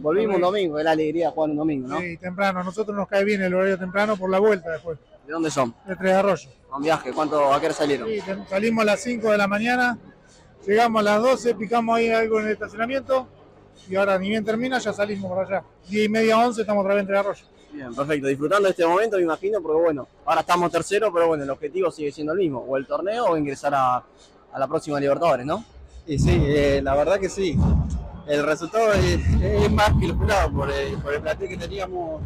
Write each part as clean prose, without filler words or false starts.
Volvimos un domingo, es la alegría jugar un domingo, ¿no? Sí, temprano. A nosotros nos cae bien el horario temprano por la vuelta después. ¿De dónde son? De Tres Arroyos. ¿Un viaje? ¿Cuánto a qué hora salieron? Sí, salimos a las 5 de la mañana, llegamos a las 12, picamos ahí algo en el estacionamiento y ahora ni bien termina ya salimos para allá. 10:30, 11 estamos otra vez en Tres Arroyos. Bien, perfecto. Disfrutando de este momento me imagino porque bueno, ahora estamos tercero, pero bueno, el objetivo sigue siendo el mismo, o el torneo o ingresar a la próxima Libertadores, ¿no? Y sí, la verdad que sí. El resultado es más que lo esperado, por el plantel que teníamos,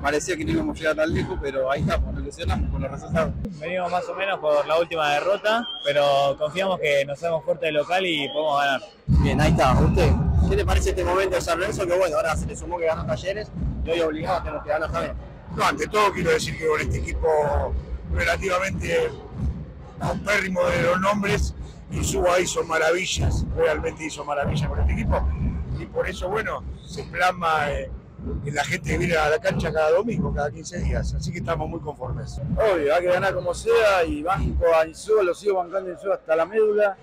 parecía que no íbamos a llegar tan lejos, pero ahí estamos, ilusionamos con los resultados. Venimos más o menos por la última derrota, pero confiamos que nos hacemos fuerte de local y podemos ganar. Bien, ahí está. ¿Usted qué le parece este momento de San Lorenzo? Que bueno, ahora se le sumó que ganó Talleres y hoy obligado tenemos que ganar también. No, ante todo quiero decir que con este equipo relativamente paupérrimo de los nombres, Insua hizo maravillas, realmente hizo maravillas con este equipo y por eso, bueno, se plasma en la gente que viene a la cancha cada domingo, cada 15 días, así que estamos muy conformes. Obvio, hay que ganar como sea y banco a Insua, lo sigo bancando a Insua hasta la médula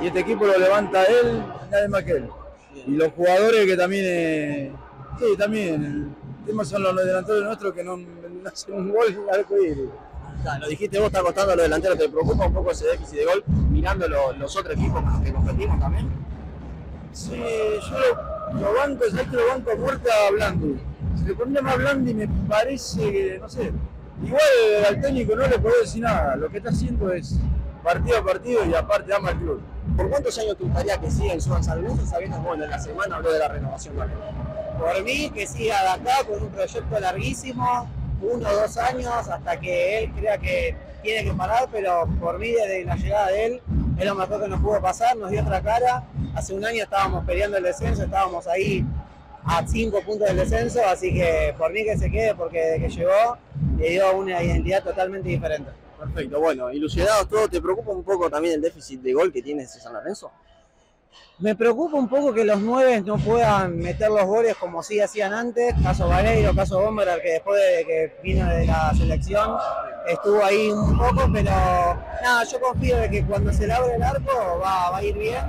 y este equipo lo levanta él, nadie más que él. Y los jugadores que también, sí, también, el tema son los delanteros nuestros que no hacen un gol en el arco iris. Lo dijiste vos, está costando a los delanteros, ¿te preocupa un poco ese déficit de gol mirando los otros equipos con los que competimos también? Sí, yo lo banco, sabés que lo banco a puerta a Blandi. Si le ponía más Blandi me parece que, no sé, igual al técnico no le puedo decir nada, lo que está haciendo es partido a partido y aparte ama el club. ¿Por cuántos años te gustaría que siga en San Lorenzo sabiendo que bueno, en la semana habló de la renovación? ¿Vale? Por mí que siga de acá con un proyecto larguísimo, 1 o 2 años hasta que él crea que tiene que parar, pero por mí desde la llegada de él es lo mejor que nos pudo pasar, nos dio otra cara. Hace un año estábamos peleando el descenso, estábamos ahí a 5 puntos del descenso, así que por mí que se quede porque desde que llegó le dio una identidad totalmente diferente. Perfecto, bueno, ilusionados todos, ¿te preocupa un poco también el déficit de gol que tiene San Lorenzo? Me preocupa un poco que los 9 no puedan meter los goles como sí hacían antes, caso Bareiro, caso Bomberar, que después de que vino de la selección estuvo ahí un poco, pero nada, yo confío de que cuando se le abra el arco va a ir bien.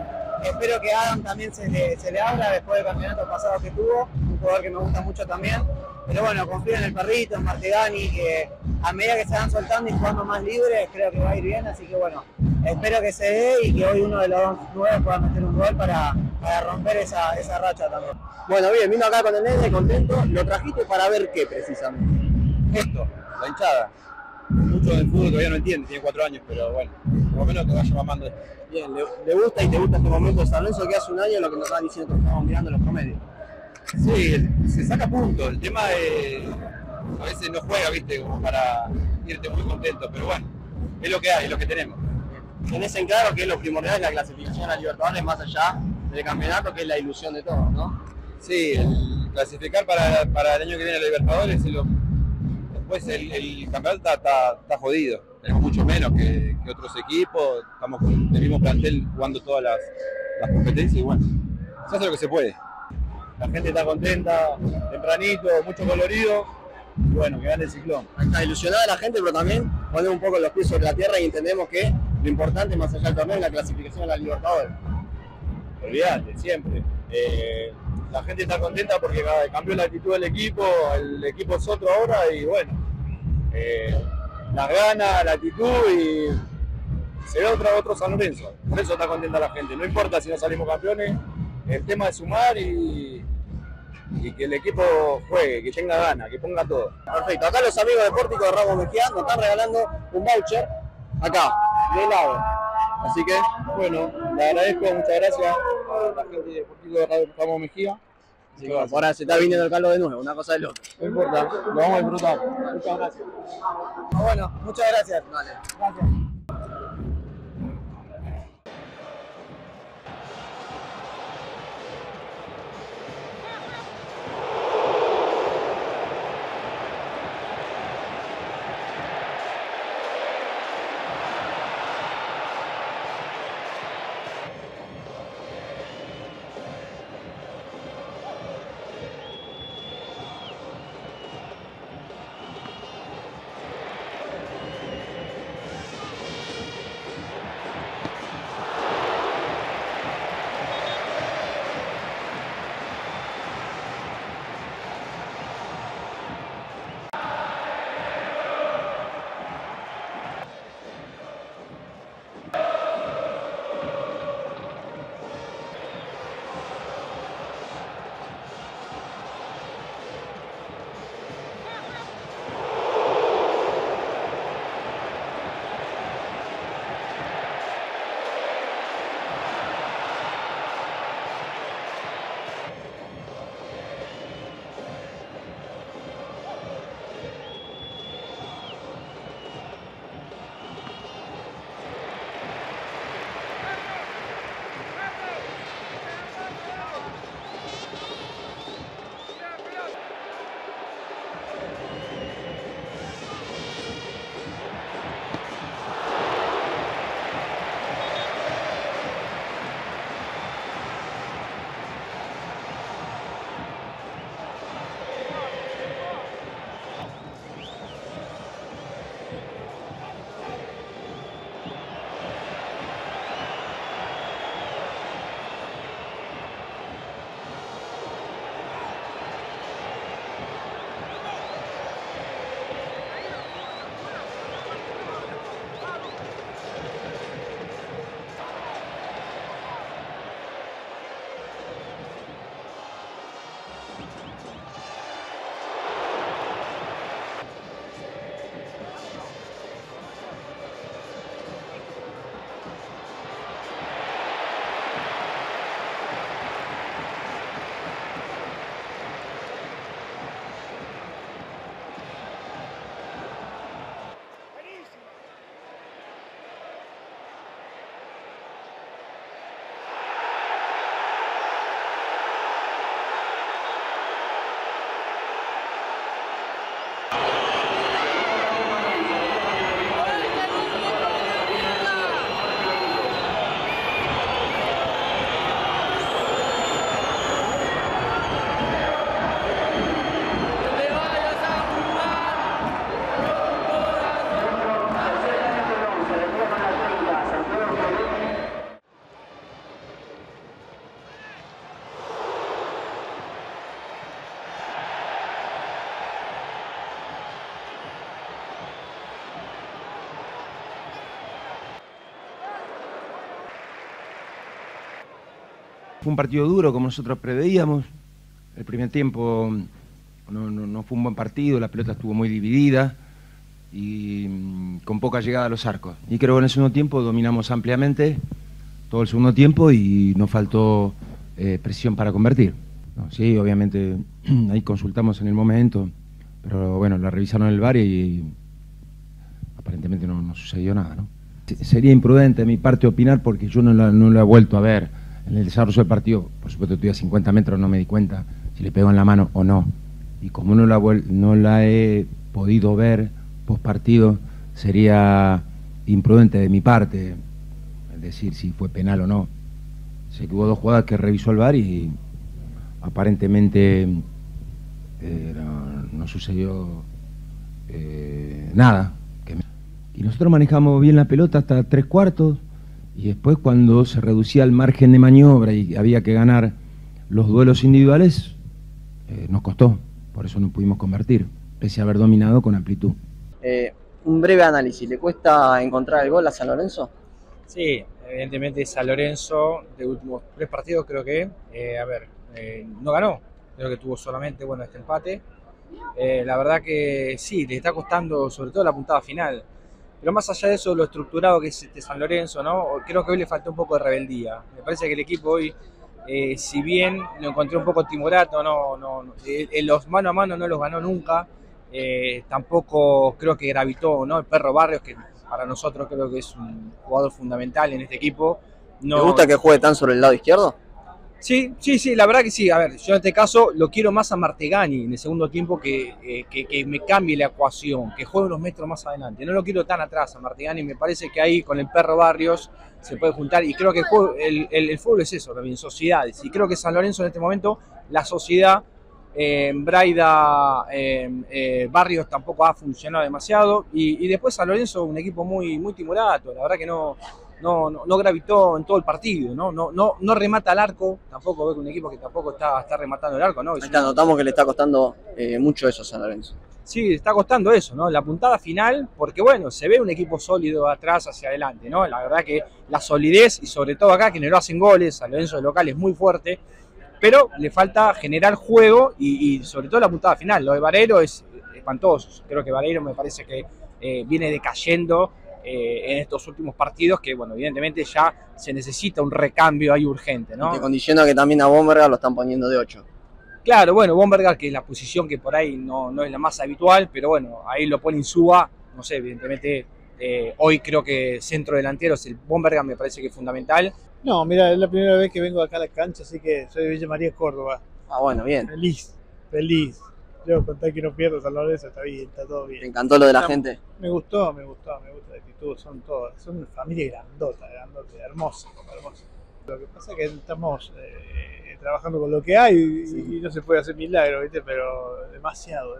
Espero que Adam también se le abra después del campeonato pasado que tuvo, un jugador que me gusta mucho también. Pero bueno, confío en el perrito, en Martegani, que a medida que se van soltando y jugando más libres, creo que va a ir bien. Así que bueno, espero que se dé y que hoy uno de los 2 nuevos pueda meter un gol para romper esa racha también. Bueno, bien, vino acá con el nene, contento. ¿Lo trajiste para ver qué precisamente? Esto, la hinchada. Mucho del fútbol todavía no entiende, tiene 4 años, pero bueno, por lo menos te vaya mamando esto. Bien, le gusta y te gusta este momento de San Lorenzo, que hace un año lo que nos estaban diciendo que estábamos mirando los promedios. Sí, se saca puntos, el tema es, a veces no juega, viste, como para irte muy contento, pero bueno, es lo que hay, es lo que tenemos. Tenés en claro que lo primordial es la clasificación a Libertadores, más allá del campeonato, que es la ilusión de todos, ¿no? Sí, el clasificar para el año que viene a Libertadores, después el campeonato está jodido, tenemos mucho menos que otros equipos, estamos con el mismo plantel jugando todas las competencias y bueno, se hace lo que se puede. La gente está contenta, tempranito, mucho colorido, y bueno, que gane el ciclón. Está ilusionada la gente, pero también pone un poco los pies sobre la tierra y entendemos que lo importante más allá del torneo es la clasificación a la Libertadores. Olvídate, siempre. La gente está contenta porque cambió la actitud del equipo, el equipo es otro ahora y bueno, las ganas, la actitud y se ve otro San Lorenzo. Por eso está contenta la gente, no importa si no salimos campeones, el tema es sumar y que el equipo juegue, que tenga ganas, que ponga todo. Perfecto, acá los amigos de Portico de Ramos Mejía nos están regalando un voucher acá, de helado. Así que, bueno, le agradezco, muchas gracias a la gente de Portico de Ramos Mejía. Así que ahora se está viniendo el calor de nuevo, una cosa del otro. No importa, lo vamos a disfrutar. Muchas gracias. Bueno, muchas gracias. Vale, gracias. Fue un partido duro, como nosotros preveíamos. El primer tiempo no fue un buen partido, la pelota estuvo muy dividida y con poca llegada a los arcos. Y creo que en el segundo tiempo dominamos ampliamente todo el segundo tiempo y nos faltó presión para convertir. No, sí, obviamente ahí consultamos en el momento, pero bueno, la revisaron en el VAR y aparentemente no sucedió nada, ¿no? Sería imprudente de mi parte opinar porque yo no la he vuelto a ver. En el desarrollo del partido, por supuesto, estuve a 50 metros, no me di cuenta si le pegó en la mano o no. Y como no la he podido ver post partido, sería imprudente de mi parte decir si fue penal o no. Sé que hubo dos jugadas que revisó el VAR y aparentemente no sucedió nada. Y nosotros manejamos bien la pelota hasta 3/4 y después cuando se reducía el margen de maniobra y había que ganar los duelos individuales, nos costó, por eso no pudimos convertir, pese a haber dominado con amplitud. Un breve análisis, ¿le cuesta encontrar el gol a San Lorenzo? Sí, evidentemente San Lorenzo, de últimos 3 partidos creo que, no ganó, creo que tuvo solamente este empate. La verdad que sí, le está costando sobre todo la puntada final. Pero más allá de eso, lo estructurado que es San Lorenzo, ¿no? Creo que hoy le faltó un poco de rebeldía. Me parece que el equipo hoy, si bien lo encontré un poco timorato, los mano a mano no los ganó nunca. Tampoco creo que gravitó, ¿no? El perro Barrios, que para nosotros creo que es un jugador fundamental en este equipo. ¿Te gusta que juegue tan sobre el lado izquierdo? Sí, la verdad que sí. A ver, yo en este caso lo quiero más a Martegani en el segundo tiempo que me cambie la ecuación, que juegue unos metros más adelante. No lo quiero tan atrás a Martegani, me parece que ahí con el perro Barrios se puede juntar y creo que el fútbol es eso también, sociedades. Y creo que San Lorenzo en este momento, la sociedad, Braida, Barrios tampoco ha funcionado demasiado y después San Lorenzo un equipo muy timorato, la verdad que no gravitó en todo el partido, no remata el arco, tampoco veo que un equipo que tampoco está rematando el arco, ¿no? Notamos que le está costando mucho eso a San Lorenzo. Sí, está costando eso, ¿no? La puntada final, porque bueno, se ve un equipo sólido atrás hacia adelante, ¿no? La verdad que la solidez y sobre todo acá que no lo hacen goles, San Lorenzo de local es muy fuerte, pero le falta generar juego y sobre todo la puntada final. Lo de Valero es espantoso, creo que Valero me parece que viene decayendo en estos últimos partidos que, bueno, evidentemente ya se necesita un recambio ahí urgente, ¿no? Y te condiciona que también a Bomberga lo están poniendo de 8. Claro, bueno, Bomberga que es la posición que por ahí no es la más habitual, pero bueno, ahí lo pone Insua, no sé, evidentemente hoy creo que centro delantero es el Bomberga, me parece que es fundamental. No, mira, es la primera vez que vengo acá a la cancha, así que soy de Villa María, Córdoba. Ah, bueno, bien. Feliz. Yo conté que no pierdo San Lorenzo, está bien, está todo bien. ¿Te encantó lo de la gente? Me gusta la actitud, son una familia grandota, hermosa. Lo que pasa es que estamos trabajando con lo que hay y, sí, y no se puede hacer milagros, ¿viste? Pero demasiado.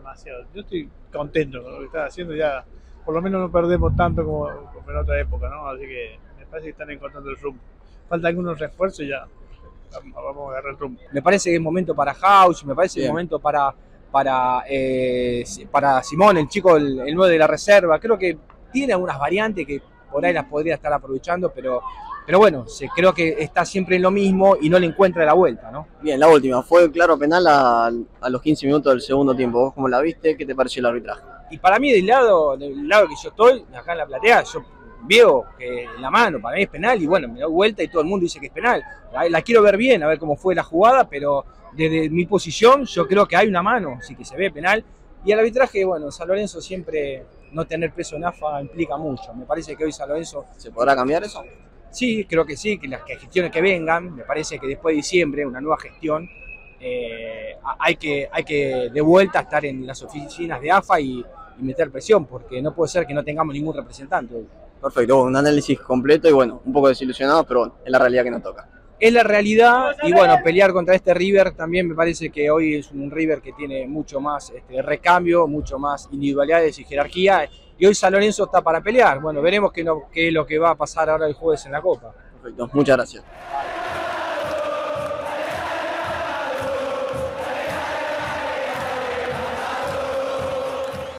Yo estoy contento con lo que están haciendo, ya por lo menos no perdemos tanto como en otra época, ¿no? Así que me parece que están encontrando el rumbo. Faltan algunos refuerzos y ya vamos a agarrar el rumbo. Me parece que es momento para House, me parece que es momento para Simón, el chico, el 9 de la reserva. Creo que tiene algunas variantes que por ahí las podría estar aprovechando, pero bueno, creo que está siempre en lo mismo y no le encuentra la vuelta, ¿no? Bien, la última, fue claro penal a los 15 minutos del segundo tiempo. ¿Vos cómo la viste? ¿Qué te pareció el arbitraje? Y para mí, del lado que yo estoy, acá en la platea, yo veo que la mano para mí es penal y bueno, me doy vuelta y todo el mundo dice que es penal. La quiero ver bien, a ver cómo fue la jugada, pero desde mi posición yo creo que hay una mano, así que se ve penal. Y el arbitraje, bueno, San Lorenzo siempre no tener peso en AFA implica mucho. Me parece que hoy San Lorenzo... ¿Se podrá cambiar eso? Sí, creo que sí, que las gestiones que vengan, me parece que después de diciembre, una nueva gestión, hay que de vuelta estar en las oficinas de AFA y meter presión, porque no puede ser que no tengamos ningún representante hoy. Perfecto, un análisis completo y bueno, un poco desilusionados, pero bueno, es la realidad que nos toca. Es la realidad y bueno, pelear contra este River también me parece que hoy es un River que tiene mucho más recambio, mucho más individualidades y jerarquía y hoy San Lorenzo está para pelear. Bueno, veremos qué es lo que va a pasar ahora el jueves en la Copa. Perfecto, muchas gracias.